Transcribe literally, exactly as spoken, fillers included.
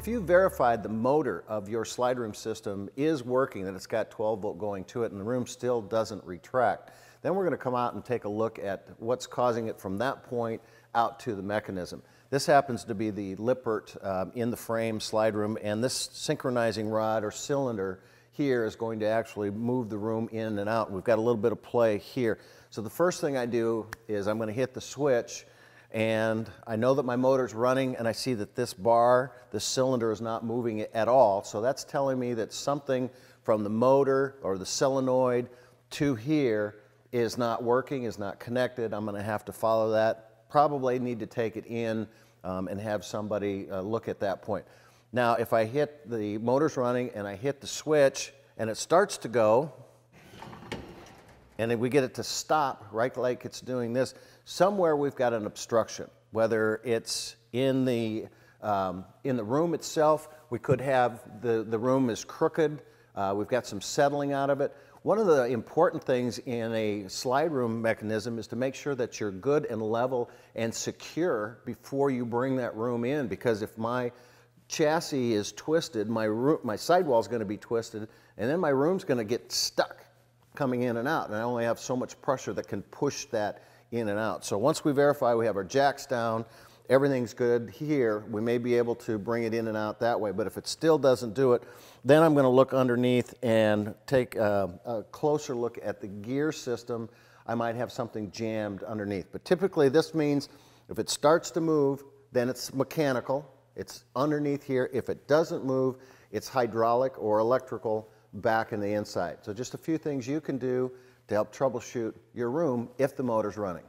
If you verified the motor of your slide room system is working, that it's got twelve volt going to it and the room still doesn't retract, then we're going to come out and take a look at what's causing it from that point out to the mechanism. This happens to be the Lippert um, in the frame slide room, and this synchronizing rod or cylinder here is going to actually move the room in and out. We've got a little bit of play here. So the first thing I do is I'm going to hit the switch, and I know that my motor's running, and I see that this bar, this cylinder is not moving at all. So that's telling me that something from the motor or the solenoid to here is not working, is not connected. I'm going to have to follow that. Probably need to take it in um, and have somebody uh, look at that point. Now, if I hit the motor's running and I hit the switch and it starts to go, and we get it to stop right like it's doing this, somewhere we've got an obstruction. Whether it's in the, um, in the room itself, we could have the, the room is crooked, uh, we've got some settling out of it. One of the important things in a slide room mechanism is to make sure that you're good and level and secure before you bring that room in, because if my chassis is twisted, my, my sidewall is going to be twisted, and then my room's going to get stuck coming in and out, and I only have so much pressure that can push that in and out. So once we verify we have our jacks down, everything's good here, we may be able to bring it in and out that way, but if it still doesn't do it, then I'm going to look underneath and take a, a closer look at the gear system. I might have something jammed underneath, but typically this means if it starts to move, then it's mechanical. It's underneath here. If it doesn't move, it's hydraulic or electrical back in the inside. So just a few things you can do to help troubleshoot your room if the motor's running.